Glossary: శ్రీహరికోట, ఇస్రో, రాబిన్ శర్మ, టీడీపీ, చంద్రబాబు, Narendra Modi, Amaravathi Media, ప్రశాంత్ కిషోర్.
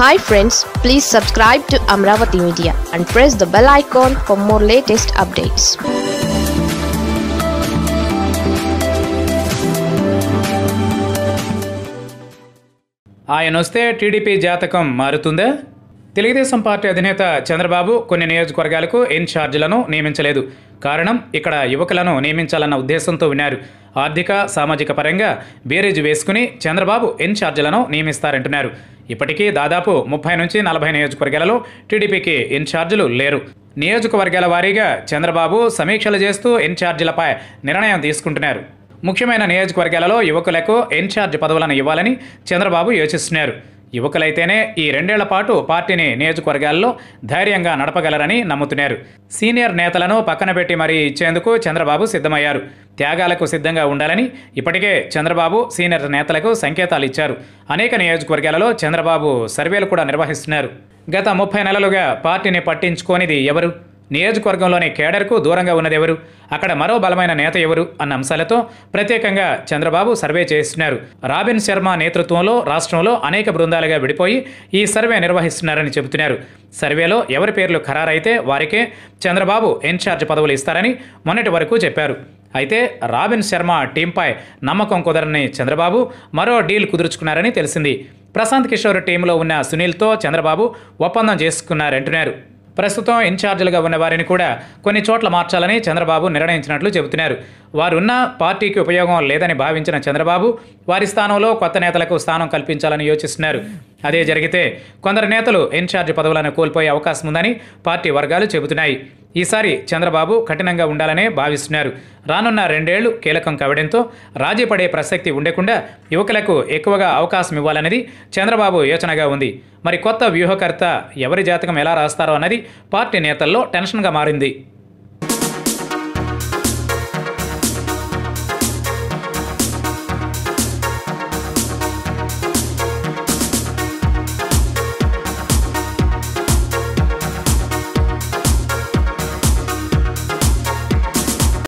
Hi friends, please subscribe to Amravati Media and press the bell icon for more latest updates. ఆయనొస్తే టీడీపీ జాతకం మారుతుందా? Telugu Desam party అధినేత చంద్రబాబు కొన్ని నియోజకవర్గాలకు ఇన్ఛార్జీలను నియమించలేదు. కారణం, ఇక్కడ యువకులను నియమించాలన్న ఉద్దేశంతో విన్నారు. ఆర్థిక, సామాజిక పరంగా బేరేజ్ వేసుకుని చంద్రబాబు ఇన్ఛార్జీలను నియమిస్తారంటున్నారు. ఇప్పటికీ దాదాపు 30 నుంచి 40 నియోజకవర్గాలలో టీడీపీకి ఇన్ఛార్జీలు లేరు. నియోజకవర్గాల వారీగా చంద్రబాబు సమీక్షలు చేస్తూ ఇన్ఛార్జీలపై నిర్ణయం తీసుకుంటున్నారు. ముఖ్యమైన నియోజకవర్గాలలో యువకులకు ఇన్ఛార్జ్ పదవులను ఇవ్వాలని చంద్రబాబు యోచిస్తున్నారు. యువకులైతేనే ఈ 2 ఏళ్ల పాటు పార్టీని నియోజకవర్గాల్లో ధైర్యంగా నడపగలరని నమ్ముతున్నారు. సీనియర్ నేతలను పక్కన పెట్టి మరీ ఇచ్చేందుకు చంద్రబాబు సిద్ధమయ్యారు. త్యాగాలకు సిద్ధంగా ఉండాలని ఇప్పటికే చంద్రబాబు సీనియర్ నేతలకు సంకేతాలు ఇచ్చారు. అనేక నియోజకవర్గాలలో చంద్రబాబు సర్వేలు కూడా నిర్వహిస్తున్నారు. గత 30 నెలలుగా పార్టీని పట్టించుకోనిది ఎవరు? నియోజకవర్గంలోని కేడర్కు దూరంగా ఉన్నదెవరు? అక్కడ మరో బలమైన నేత ఎవరు? అన్న అంశాలతో ప్రత్యేకంగా చంద్రబాబు సర్వే చేస్తున్నారు. రాబిన్ శర్మ నేతృత్వంలో రాష్ట్రంలో అనేక బృందాలుగా విడిపోయి ఈ సర్వే నిర్వహిస్తున్నారని చెబుతున్నారు. సర్వేలో ఎవరి పేర్లు ఖరారైతే వారికే చంద్రబాబు ఇన్ఛార్జ్ పదవులు ఇస్తారని మొన్నటి వరకు చెప్పారు. అయితే రాబిన్ శర్మ టీంపై నమ్మకం కుదరని చంద్రబాబు మరో డీల్ కుదుర్చుకున్నారని తెలిసింది. ప్రశాంత్ కిషోర్ టీంలో ఉన్న సునీల్తో చంద్రబాబు ఒప్పందం చేసుకున్నారంటున్నారు. ప్రస్తుతం ఇన్ఛార్జీలుగా ఉన్న వారిని కూడా కొన్ని చోట్ల మార్చాలని చంద్రబాబు నిర్ణయించినట్లు చెబుతున్నారు. వారున్న పార్టీకి ఉపయోగం లేదని భావించిన చంద్రబాబు వారి స్థానంలో కొత్త నేతలకు స్థానం కల్పించాలని యోచిస్తున్నారు. అదే జరిగితే కొందరు నేతలు ఇన్ఛార్జి పదవులను కోల్పోయే అవకాశం ఉందని పార్టీ వర్గాలు చెబుతున్నాయి. ఈసారి చంద్రబాబు కఠినంగా ఉండాలనే భావిస్తున్నారు. రానున్న 2 ఏళ్లు కీలకం కావడంతో రాజీ పడే ప్రసక్తి ఉండకుండా యువకులకు ఎక్కువగా అవకాశం ఇవ్వాలనేది చంద్రబాబు యోచనగా ఉంది. మరి కొత్త వ్యూహకర్త ఎవరి జాతకం ఎలా రాస్తారో అన్నది పార్టీ నేతల్లో టెన్షన్గా మారింది.